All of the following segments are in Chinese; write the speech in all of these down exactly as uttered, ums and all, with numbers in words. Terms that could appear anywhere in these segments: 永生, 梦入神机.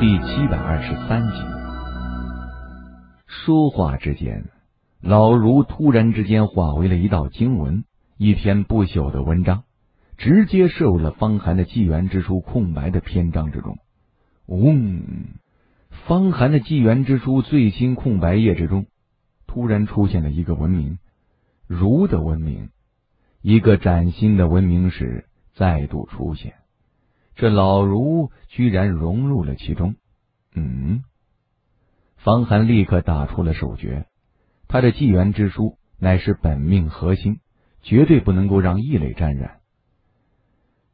第七百二十三集。说话之间，老儒突然之间化为了一道经文，一篇不朽的文章，直接摄入了方寒的纪元之书空白的篇章之中。嗡、嗯！方寒的纪元之书最新空白页之中，突然出现了一个文明，儒的文明，一个崭新的文明史再度出现。这老儒居然融入了其中。嗯，方寒立刻打出了手诀，他的纪元之书乃是本命核心，绝对不能够让异类沾染。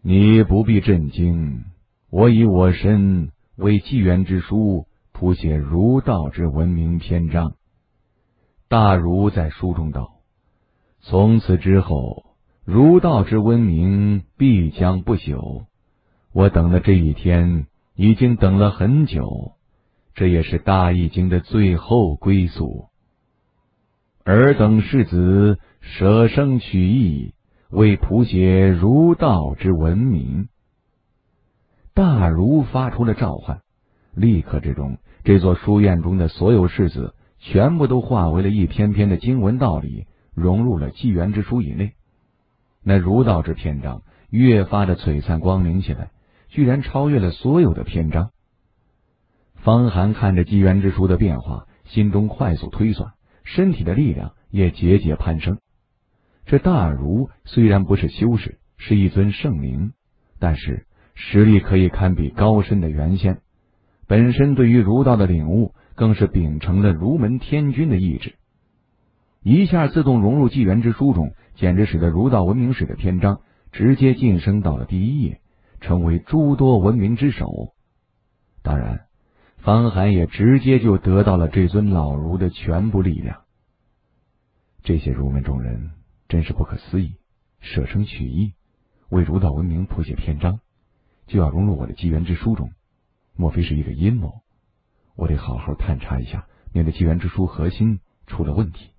你不必震惊，我以我身为纪元之书，谱写儒道之文明篇章。大儒在书中道，从此之后，儒道之文明必将不朽。我等了这一天，已经等了很久，这也是大易经的最后归宿。尔等世子舍生取义，为谱写儒道之文明。大儒发出了召唤，立刻之中，这座书院中的所有世子全部都化为了一篇篇的经文道理，融入了纪元之书以内。那儒道之篇章越发的璀璨光明起来，居然超越了所有的篇章。方寒看着纪元之书的变化，心中快速推算，身体的力量也节节攀升。这大儒虽然不是修士，是一尊圣灵，但是实力可以堪比高深的原先，本身对于儒道的领悟更是秉承了儒门天君的意志，一下自动融入纪元之书中，简直使得儒道文明史的篇章直接晋升到了第一页，成为诸多文明之首。当然，方寒也直接就得到了这尊老儒的全部力量。这些儒门中人真是不可思议，舍生取义，为儒道文明谱写篇章，就要融入我的纪元之书中，莫非是一个阴谋？我得好好探查一下，免得纪元之书核心出了问题。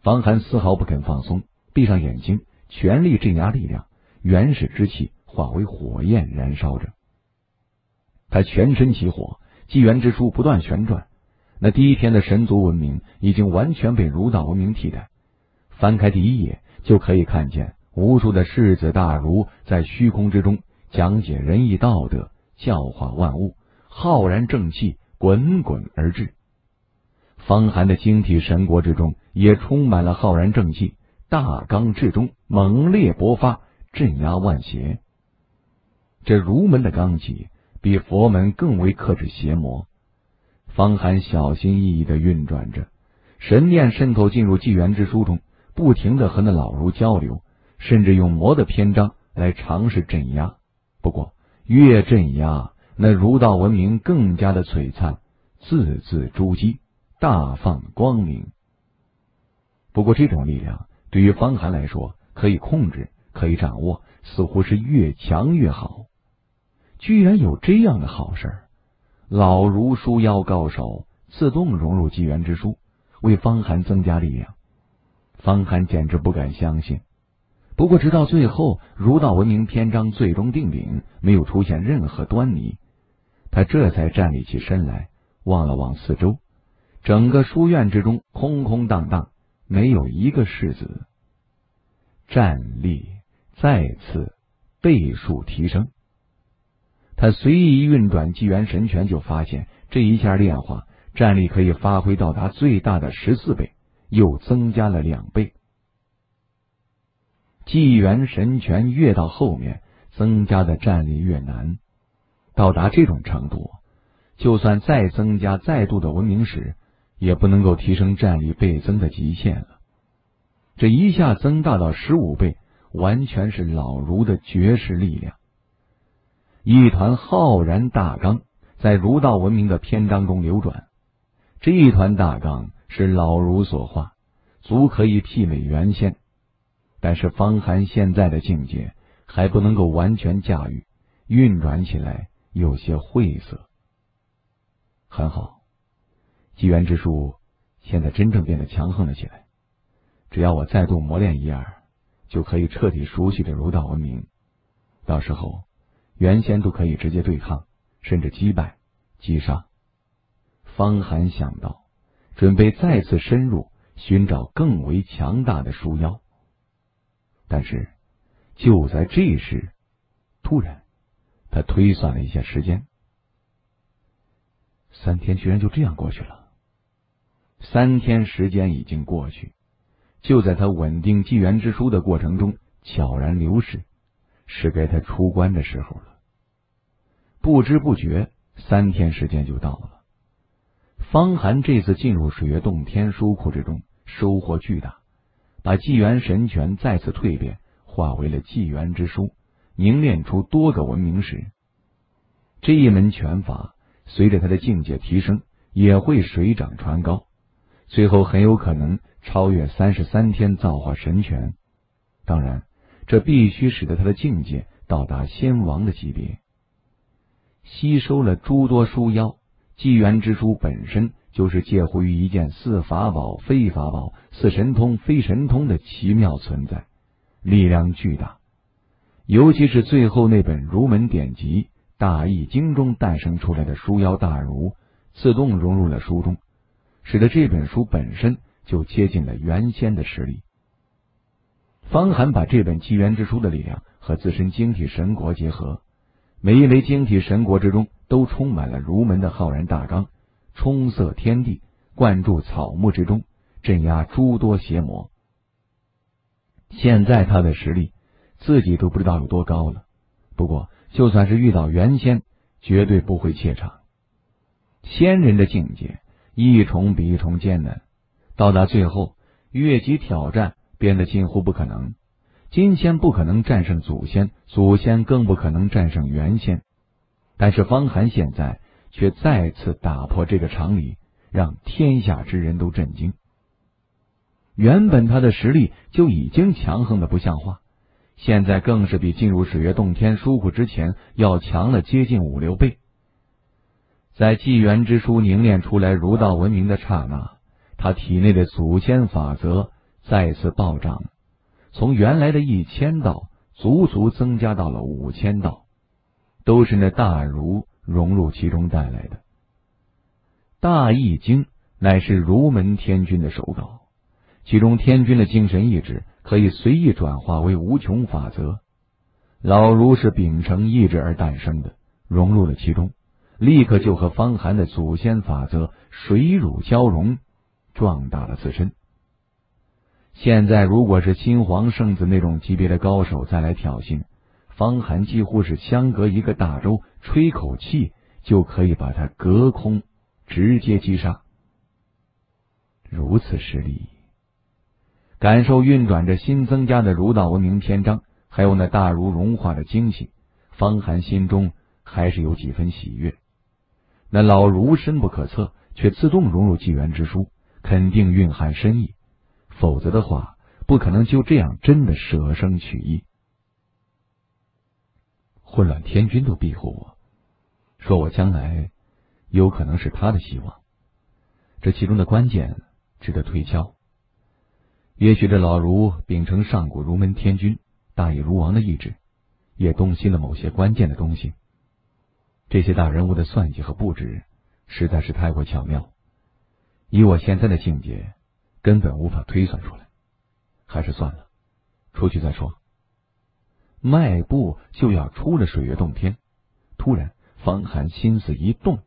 方寒丝毫不肯放松，闭上眼睛，全力镇压力量，原始之气化为火焰燃烧着。他全身起火，纪元之书不断旋转。那第一篇的神族文明已经完全被儒道文明替代。翻开第一页，就可以看见无数的世子大儒在虚空之中讲解仁义道德，教化万物，浩然正气滚滚而至。方寒的晶体神国之中也充满了浩然正气，大罡至中，猛烈勃发，镇压万邪。这儒门的罡气比佛门更为克制邪魔。方寒小心翼翼地运转着，神念渗透进入纪元之书中，不停地和那老儒交流，甚至用魔的篇章来尝试镇压。不过越镇压，那儒道文明更加的璀璨，字字珠玑，大放光明。不过这种力量对于方寒来说，可以控制，可以掌握，似乎是越强越好。居然有这样的好事儿！老儒束腰高手，自动融入纪元之书，为方寒增加力量。方寒简直不敢相信。不过直到最后，儒道文明篇章最终定鼎，没有出现任何端倪，他这才站立起身来，望了望四周，整个书院之中空空荡荡，没有一个世子。战力再次倍数提升，他随意运转纪元神拳，就发现这一下炼化战力可以发挥到达最大的十四倍，又增加了两倍。纪元神拳越到后面，增加的战力越难，到达这种程度，就算再增加再度的文明史，也不能够提升战力倍增的极限了。这一下增大到十五倍，完全是老儒的绝世力量。一团浩然大罡在儒道文明的篇章中流转，这一团大罡是老儒所化，足可以媲美原先。但是方寒现在的境界还不能够完全驾驭，运转起来有些晦涩。很好，纪元之书现在真正变得强横了起来，只要我再度磨练一二，就可以彻底熟悉的儒道文明，到时候原先都可以直接对抗，甚至击败季上，方寒想到，准备再次深入寻找更为强大的书妖。但是，就在这时，突然，他推算了一下时间，三天居然就这样过去了。三天时间已经过去，就在他稳定纪元之书的过程中悄然流逝，是该他出关的时候了。不知不觉，三天时间就到了。方寒这次进入水月洞天书库之中，收获巨大，把纪元神权再次蜕变，化为了纪元之书，凝练出多个文明石。这一门拳法随着他的境界提升，也会水涨船高，最后很有可能超越三十三天造化神拳。当然，这必须使得他的境界到达仙王的级别。吸收了诸多书妖，纪元之书本身就是介乎于一件似法宝非法宝、似神通非神通的奇妙存在，力量巨大。尤其是最后那本儒门典籍《大易经》中诞生出来的书妖大儒，自动融入了书中，使得这本书本身就接近了原先的实力。方寒把这本纪元之书的力量和自身晶体神国结合，每一枚晶体神国之中都充满了儒门的浩然大纲，冲塞天地，灌注草木之中，镇压诸多邪魔。现在他的实力自己都不知道有多高了，不过就算是遇到原仙，绝对不会怯场。仙人的境界一重比一重艰难，到达最后越级挑战变得近乎不可能。金仙不可能战胜祖先，祖先更不可能战胜原仙。但是方寒现在却再次打破这个常理，让天下之人都震惊。原本他的实力就已经强横的不像话，现在更是比进入水月洞天书库之前要强了接近五六倍。在纪元之书凝练出来儒道文明的刹那，他体内的祖先法则再次暴涨，从原来的一千道足足增加到了五千道，都是那大儒融入其中带来的。大易经乃是儒门天君的手稿，其中天君的精神意志可以随意转化为无穷法则。老儒是秉承意志而诞生的，融入了其中，立刻就和方寒的祖先法则水乳交融，壮大了自身。现在如果是新皇圣子那种级别的高手再来挑衅，方寒几乎是相隔一个大洲，吹口气就可以把他隔空直接击杀。如此实力，感受运转着新增加的儒道文明篇章，还有那大儒融化的惊喜，方寒心中还是有几分喜悦。那老儒深不可测，却自动融入纪元之书，肯定蕴含深意，否则的话不可能就这样真的舍生取义。混乱天君都庇护我，说我将来有可能是他的希望，这其中的关键值得推敲。也许这老儒秉承上古儒门天君大野儒王的意志，也洞悉了某些关键的东西。这些大人物的算计和布置实在是太过巧妙，以我现在的境界根本无法推算出来，还是算了，出去再说。迈步就要出了水月洞天，突然方寒心思一动，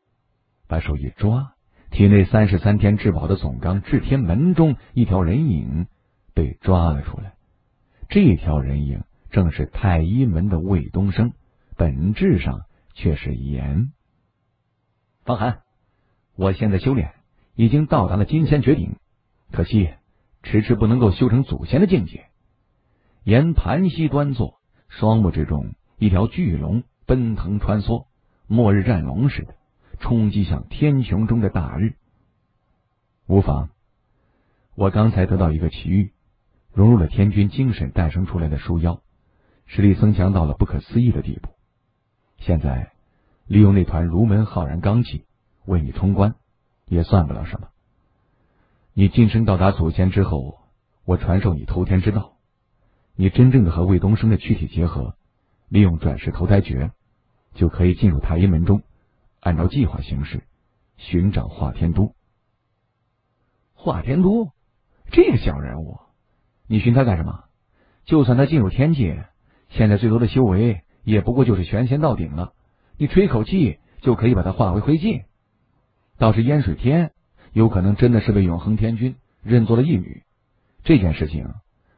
把手一抓，体内三十三天至宝的总纲至天门中一条人影被抓了出来。这条人影正是太一门的卫东升，本质上却是炎。方寒，我现在修炼已经到达了金仙绝顶，可惜迟迟不能够修成祖先的境界。炎盘膝端坐，双目之中一条巨龙奔腾穿梭，末日战龙似的冲击向天穹中的大日。无妨，我刚才得到一个奇遇，融入了天君精神诞生出来的书妖，实力增强到了不可思议的地步。现在利用那团儒门浩然罡气为你冲关，也算不了什么。你晋升到达祖先之后，我传授你投天之道，你真正的和魏东升的躯体结合，利用转世投胎诀，就可以进入太一门中按照计划行事，寻找华天都。华天都，这个小人物，你寻他干什么？就算他进入天界，现在最多的修为也不过就是玄仙到顶了，你吹口气就可以把他化为灰烬。倒是烟水天，有可能真的是被永恒天君认作了义女，这件事情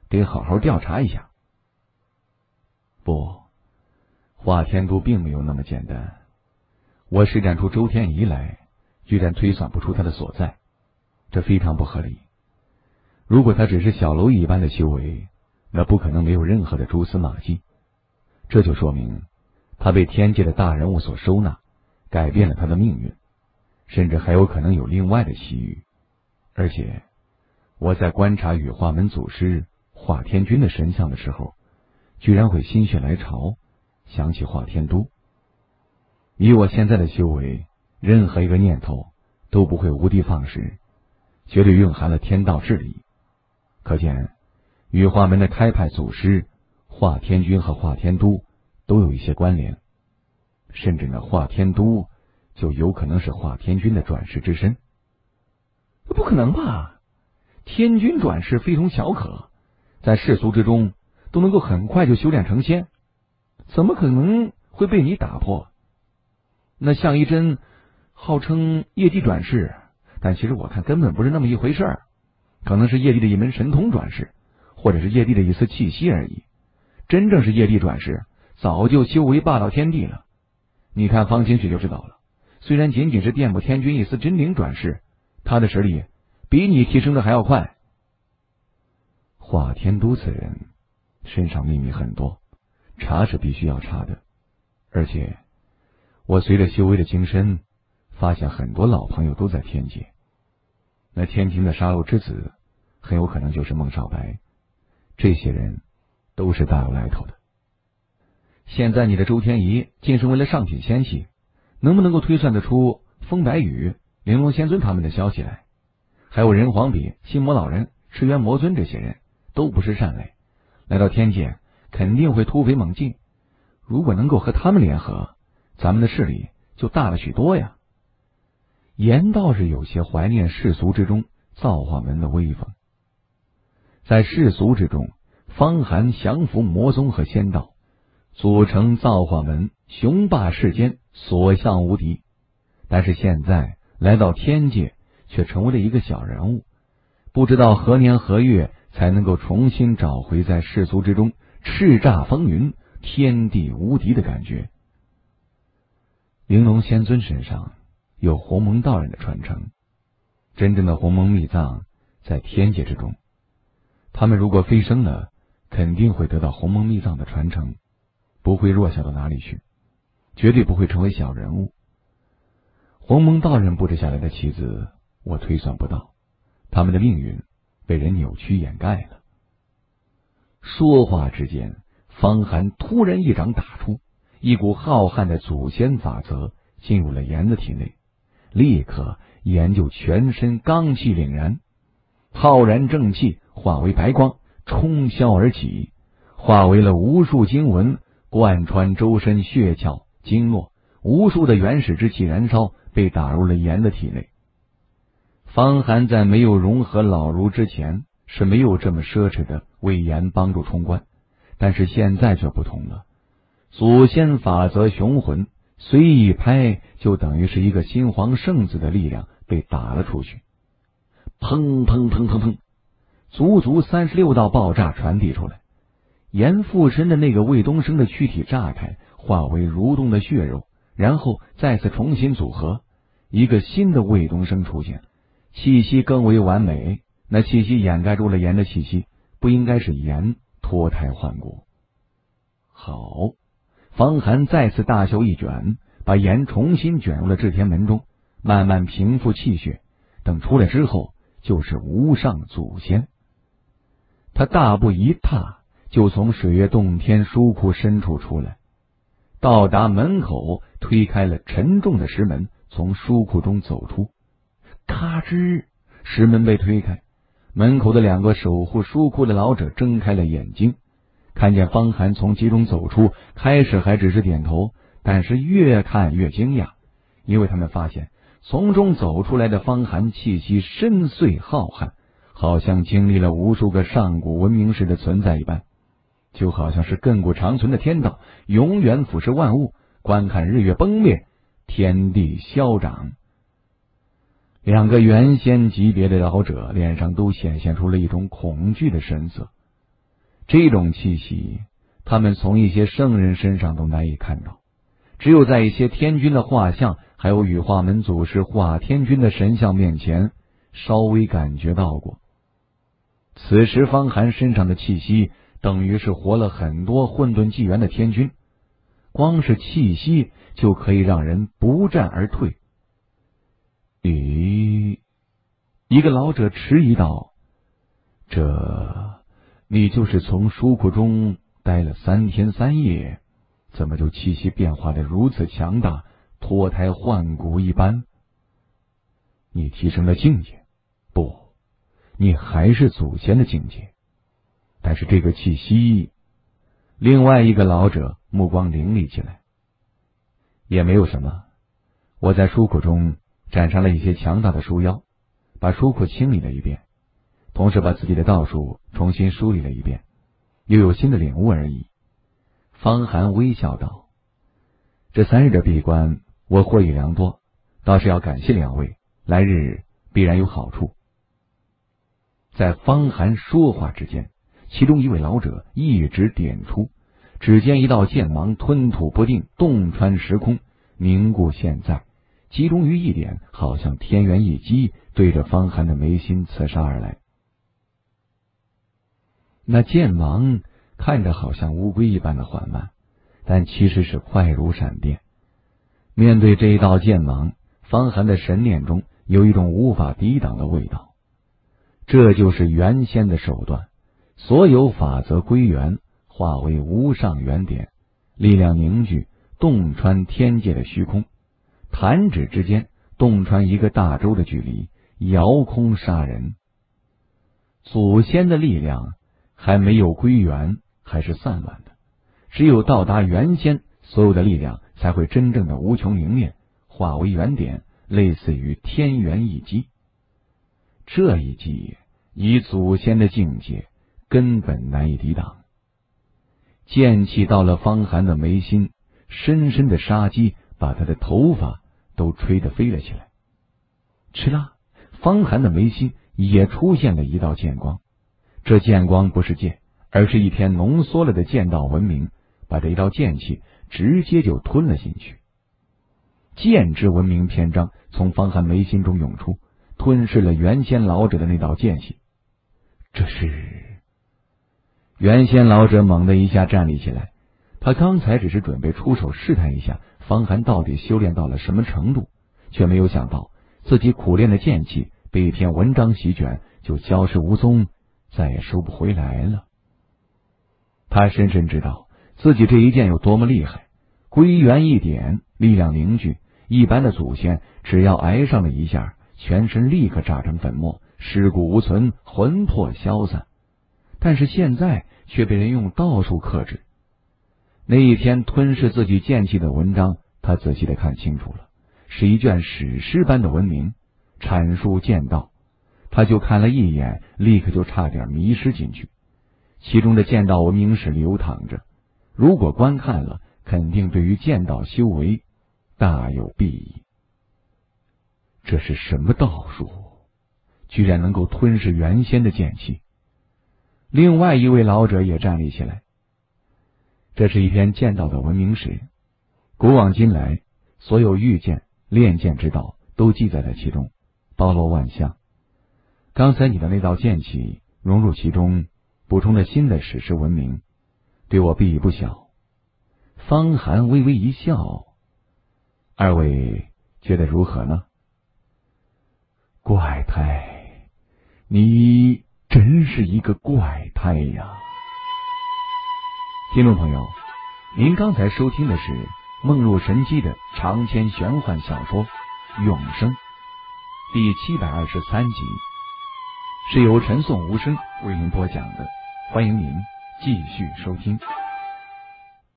得好好调查一下。不，华天都并没有那么简单。我施展出周天仪来，居然推算不出他的所在，这非常不合理。如果他只是小蝼蚁一般的修为，那不可能没有任何的蛛丝马迹。这就说明他被天界的大人物所收纳，改变了他的命运，甚至还有可能有另外的奇遇。而且我在观察羽化门祖师华天君的神像的时候，居然会心血来潮想起华天都。以我现在的修为，任何一个念头都不会无的放矢，绝对蕴含了天道至理。可见羽化门的开派祖师华天君和华天都都有一些关联，甚至呢，华天都就有可能是华天君的转世之身。不可能吧？天君转世非同小可，在世俗之中都能够很快就修炼成仙，怎么可能会被你打破？那向一真号称业帝转世，但其实我看根本不是那么一回事儿，可能是业帝的一门神通转世，或者是业帝的一丝气息而已。真正是业帝转世，早就修为霸道天地了。你看方清雪就知道了，虽然仅仅是电母天君一丝真灵转世，他的实力比你提升的还要快。华天都此人身上秘密很多，查是必须要查的。而且我随着修为的精深，发现很多老朋友都在天界。那天庭的杀戮之子很有可能就是孟少白，这些人都是大有来头的。现在你的周天仪晋升为了上品仙系，能不能够推算得出风白羽、玲珑仙尊他们的消息来？还有人皇笔、心魔老人、赤渊魔尊，这些人都不是善类，来到天界肯定会突飞猛进。如果能够和他们联合，咱们的势力就大了许多呀。言倒是有些怀念世俗之中造化门的威风。在世俗之中，方寒降服魔宗和仙道，组成造化门，雄霸世间，所向无敌。但是现在来到天界，却成为了一个小人物，不知道何年何月才能够重新找回在世俗之中叱咤风云、天地无敌的感觉。玲珑仙尊身上有鸿蒙道人的传承，真正的鸿蒙秘藏在天界之中，他们如果飞升了，肯定会得到鸿蒙秘藏的传承，不会弱小到哪里去，绝对不会成为小人物。鸿蒙道人布置下来的棋子，我推算不到，他们的命运被人扭曲掩盖了。说话之间，方寒突然一掌打出，一股浩瀚的祖先法则进入了炎的体内，立刻炎就全身罡气凛然，浩然正气化为白光冲霄而起，化为了无数经文，贯穿周身血窍经络，无数的原始之气燃烧，被打入了炎的体内。方寒在没有融合老儒之前，是没有这么奢侈的为炎帮助冲关，但是现在却不同了。祖先法则雄浑，随意一拍，就等于是一个新皇圣子的力量被打了出去。砰砰砰砰砰，足足三十六道爆炸传递出来，炎附身的那个魏东升的躯体炸开，化为蠕动的血肉，然后再次重新组合，一个新的魏东升出现，气息更为完美。那气息掩盖住了炎的气息，不应该是炎脱胎换骨。好，方寒再次大袖一卷，把炎重新卷入了至天门中，慢慢平复气血，等出来之后就是无上祖先。他大步一踏，就从水月洞天书库深处出来，到达门口，推开了沉重的石门，从书库中走出。咔吱，石门被推开，门口的两个守护书库的老者睁开了眼睛，看见方寒从其中走出，开始还只是点头，但是越看越惊讶，因为他们发现从中走出来的方寒气息深邃浩瀚，好像经历了无数个上古文明时的存在一般，就好像是亘古长存的天道，永远俯视万物，观看日月崩灭，天地消长。两个元仙级别的老者脸上都显现出了一种恐惧的神色，这种气息他们从一些圣人身上都难以看到，只有在一些天君的画像，还有羽化门祖师化天君的神像面前稍微感觉到过。此时方寒身上的气息等于是活了很多混沌纪元的天君，光是气息就可以让人不战而退。咦，一个老者迟疑道：“这，你就是从书库中待了三天三夜，怎么就气息变化的如此强大，脱胎换骨一般？你提升了境界，不，你还是祖先的境界。但是这个气息……”另外一个老者目光凌厉起来。也没有什么，我在书库中斩杀了一些强大的书妖，把书库清理了一遍，同时把自己的道术重新梳理了一遍，又有新的领悟而已。方寒微笑道：“这三日的闭关，我获益良多，倒是要感谢两位，来日必然有好处。”在方寒说话之间，其中一位老者一指点出，只见一道剑芒吞吐不定，洞穿时空，凝固现在，集中于一点，好像天元一击，对着方寒的眉心刺杀而来。那剑芒看着好像乌龟一般的缓慢，但其实是快如闪电。面对这一道剑芒，方寒的神念中有一种无法抵挡的味道。这就是原先的手段，所有法则归元，化为无上原点，力量凝聚，洞穿天界的虚空，弹指之间洞穿一个大洲的距离，遥空杀人。祖先的力量还没有归元，还是散乱的，只有到达原先，所有的力量才会真正的无穷凝练，化为原点，类似于天元一击。这一击以祖先的境界根本难以抵挡，剑气到了方寒的眉心，深深的杀机把他的头发都吹得飞了起来。吃啦，方寒的眉心也出现了一道剑光，这剑光不是剑，而是一篇浓缩了的剑道文明，把这一道剑气直接就吞了进去。剑之文明篇章从方寒眉心中涌出，吞噬了原先老者的那道剑气。这是……原先老者猛地一下站立起来，他刚才只是准备出手试探一下方寒到底修炼到了什么程度，却没有想到自己苦练的剑气被一篇文章席卷，就消失无踪，再也收不回来了。他深深知道自己这一剑有多么厉害，归元一点，力量凝聚，一般的祖先只要挨上了一下，全身立刻炸成粉末，尸骨无存，魂魄消散，但是现在却被人用道术克制。那一天吞噬自己剑气的文章，他仔细的看清楚了，是一卷史诗般的文明，阐述剑道。他就看了一眼，立刻就差点迷失进去。其中的剑道文明史流淌着，如果观看了，肯定对于剑道修为大有裨益。这是什么道术？居然能够吞噬原先的剑气。另外一位老者也站立起来。这是一篇剑道的文明史，古往今来，所有御剑、练剑之道都记载在其中，包罗万象。刚才你的那道剑气融入其中，补充了新的史诗文明，对我裨益不小。方寒微微一笑，二位觉得如何呢？怪胎，你真是一个怪胎呀！听众朋友，您刚才收听的是梦入神机的长篇玄幻小说《永生》第七百二十三集。是由陈颂无声为您播讲的，欢迎您继续收听。